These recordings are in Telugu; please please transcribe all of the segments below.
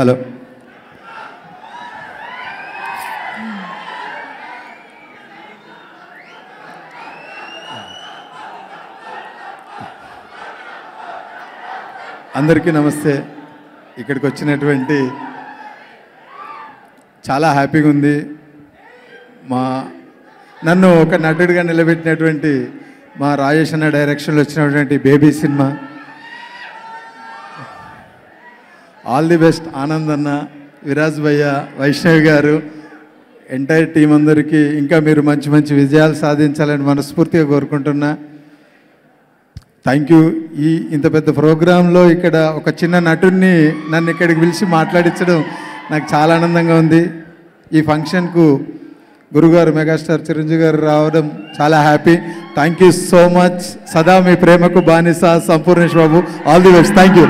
Hello. అందరికీ నమస్తే. ఇక్కడికి వచ్చినటువంటి చాలా హ్యాపీగా ఉంది. నన్ను ఒక నటుడిగా నిలబెట్టినటువంటి మా రాజేష్ అన్న డైరెక్షన్లో వచ్చినటువంటి baby cinema, all the best Anand అన్న, విరాజ్ భయ్య, వైష్ణవి గారు, ఎంటైర్ టీం అందరికీ ఇంకా మీరు మంచి మంచి విజయాలు సాధించాలని మనస్ఫూర్తిగా కోరుకుంటున్నా. Thank you. ఈ ఇంత పెద్ద ప్రోగ్రాంలో ఇక్కడ ఒక చిన్న నటుడిని నన్ను ఇక్కడికి పిలిచి మాట్లాడించడం నాకు చాలా ఆనందంగా ఉంది. ఈ ఫంక్షన్కు గురుగారు మెగాస్టార్ చిరంజీవి గారు రావడం చాలా happy. Thank you so much. సదా మీ ప్రేమకు బానిస Sampoornesh Babu. All the best. Thank you.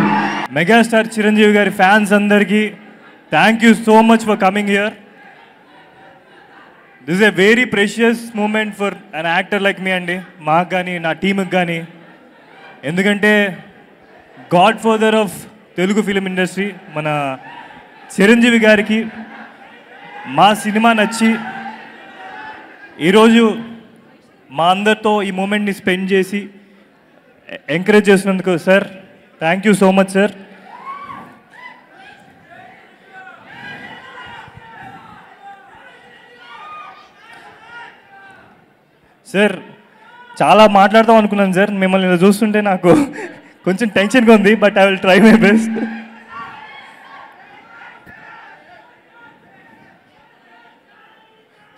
Megastar Chiranjeevi గారి ఫ్యాన్స్ అందరికీ thank you so much for coming here. This a very precious moment for an actor like me అండి, మాకు కానీ నా టీంకి కానీ. ఎందుకంటే godfather of Telugu film industry మన చిరంజీవి గారికి మా సినిమా నచ్చి ఈరోజు మా అందరితో ఈ మూమెంట్ని స్పెండ్ చేసి ఎంకరేజ్ చేసినందుకు sir thank you so much sir. Sir చాలా మాట్లాడదాం అనుకున్నాను సార్, మిమ్మల్ని ఇలా చూస్తుంటే నాకు కొంచెం టెన్షన్గా ఉంది, but I will try my best.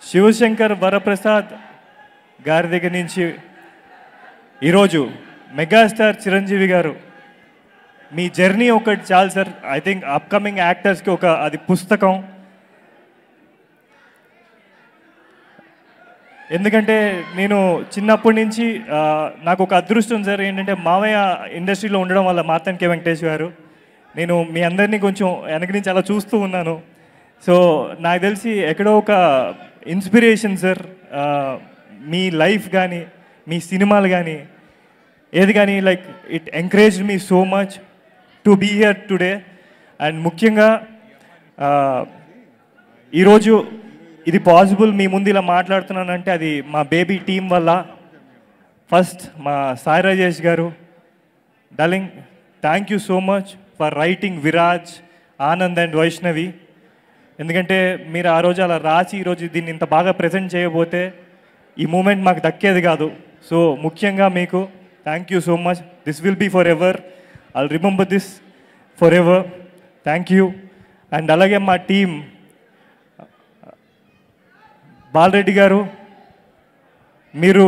Shivshankar Varaprasad గారి దగ్గర నుంచి ఈరోజు మెగాస్టార్ చిరంజీవి గారు మీ జర్నీ ఒకటి చాలు సార్. ఐ థింక్ అప్కమింగ్ యాక్టర్స్కి ఒక అది పుస్తకం. ఎందుకంటే నేను చిన్నప్పటి నుంచి నాకు ఒక అదృష్టం సార్ ఏంటంటే మావయ్య ఇండస్ట్రీలో ఉండడం వల్ల, మాతన్కే వెంకటేష్ గారు, నేను మీ అందరినీ కొంచెం వెనక నుంచి అలా చూస్తూ ఉన్నాను. సో నాకు తెలిసి ఎక్కడో ఒక ఇన్స్పిరేషన్ సార్ మీ లైఫ్ కానీ మీ సినిమాలు కానీ ఏది కానీ, like it encouraged me so much to be here today. And ముఖ్యంగా ఈరోజు ఇది పాసిబుల్ మీ ముందు ఇలా మాట్లాడుతున్నానంటే అది మా బేబీ టీం వల్ల. ఫస్ట్ మా సాయి రాజేష్ గారు, darling thank you so much for writing Viraj, Anand and Vaishnavi. ఎందుకంటే మీరు ఆ రోజు అలా రాసి ఈరోజు దీన్ని ఇంత బాగా ప్రజెంట్ చేయబోతే ఈ మూమెంట్ మాకు దక్కేది కాదు. సో ముఖ్యంగా మీకు thank you so much. This will be forever. I'll remember this forever. Thank you. And అలాగే మా టీం, బాలరెడ్డి గారు, మీరు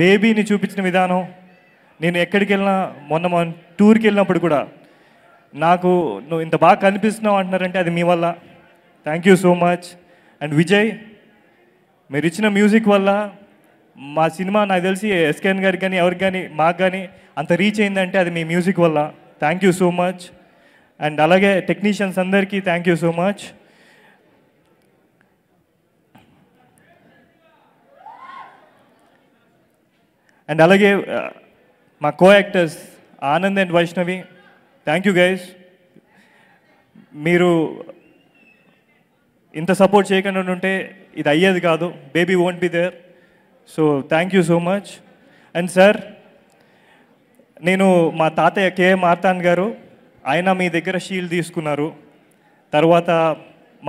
బేబీని చూపించిన విధానం, నేను ఎక్కడికి వెళ్ళినా, మొన్న మనం టూర్కి వెళ్ళినప్పుడు కూడా నాకు నువ్వు ఇంత బాగా కనిపిస్తున్నావు అంటున్నారంటే అది మీ వల్ల. Thank you so much. And Vijay, మీరు ఇచ్చిన మ్యూజిక్ వల్ల మా సినిమా నాకు తెలిసి ఎస్కేఎన్ గారికి కానీ ఎవరికి కానీ మాకు కానీ అంత రీచ్ అయిందంటే అది మీ మ్యూజిక్ వల్ల. Thank you so much. And అలాగే టెక్నీషియన్స్ అందరికీ thank you so much. And అలాగే మా co actors Anand and Vaishnavi, thank you guys. మీరు ఇంత సపోర్ట్ చేయకుండా ఉంటే ఇది అయ్యేది కాదు. Baby won't be there. So thank you so much. And sir, నేను మా తాతయ్య కేఎం మార్తాన్ గారు, ఆయన మీ దగ్గర షీల్డ్ తీసుకున్నారు. తర్వాత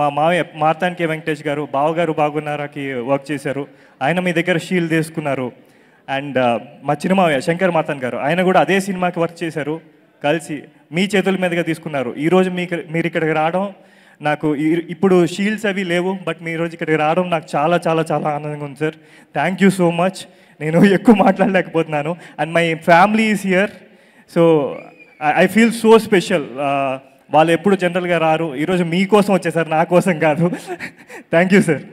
మా మావయ్య మార్తాన్ కే వెంకటేష్ గారు, బావగారు బాగున్నారాకి వర్క్ చేశారు, ఆయన మీ దగ్గర షీల్డ్ తీసుకున్నారు. అండ్ మా చిన్నమావయ్య శంకర్ మాథన్ గారు, ఆయన కూడా అదే సినిమాకి వర్క్ చేశారు, కలిసి మీ చేతుల మీదుగా తీసుకున్నారు. ఈరోజు మీరు ఇక్కడికి రావడం నాకు, ఇప్పుడు షీల్డ్స్ అవి లేవు, బట్ మీ రోజు ఇక్కడికి రావడం నాకు చాలా చాలా చాలా ఆనందంగా ఉంది sir. Thank you so much. నేను ఎక్కువ మాట్లాడలేకపోతున్నాను. And my family is here, so I feel so special. వాళ్ళు ఎప్పుడు జనరల్గా రారు, ఈరోజు మీకోసం వచ్చేసారు, నా కోసం కాదు. Thank you sir.